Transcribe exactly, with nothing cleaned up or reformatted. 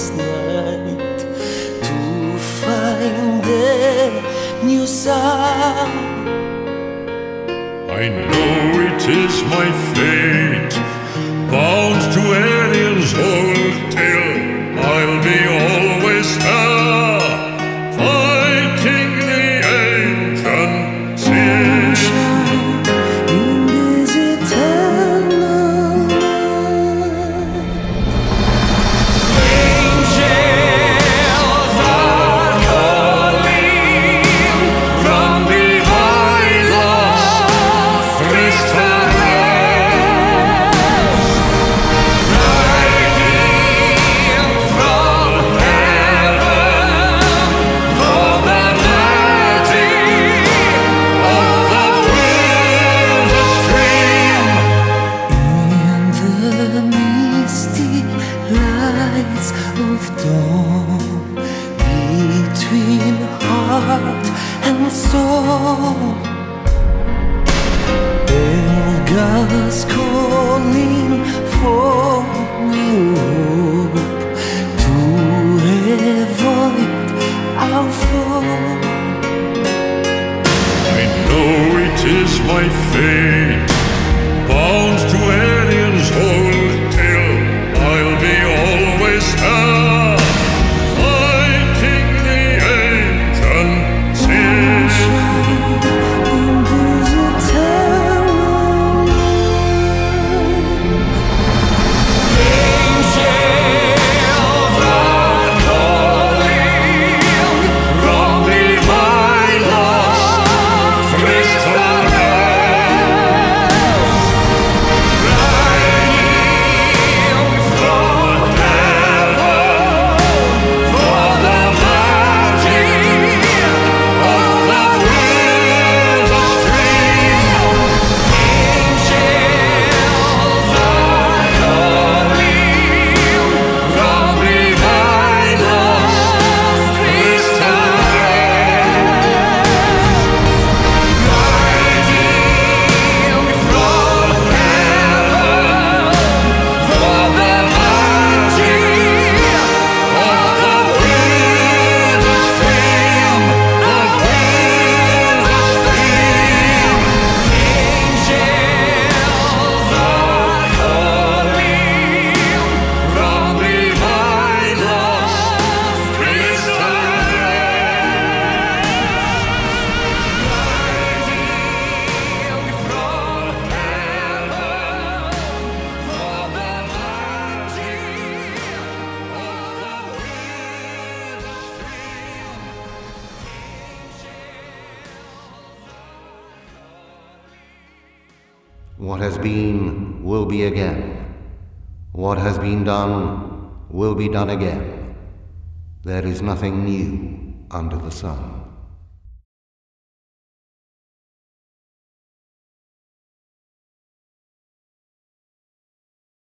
last night to find a new sound. I know it is my fate, bound to alien's old tale. I'll be always there, fighting the ancient sin in this eternal night. Angels are calling from the isles of crystal. Of dawn, between heart and soul, Elga's calling for new hope to avoid our fall. I know it is my fate, bound to alien's old tale. I'll be always there. What has been will be again. What has been done will be done again. There is nothing new under the sun.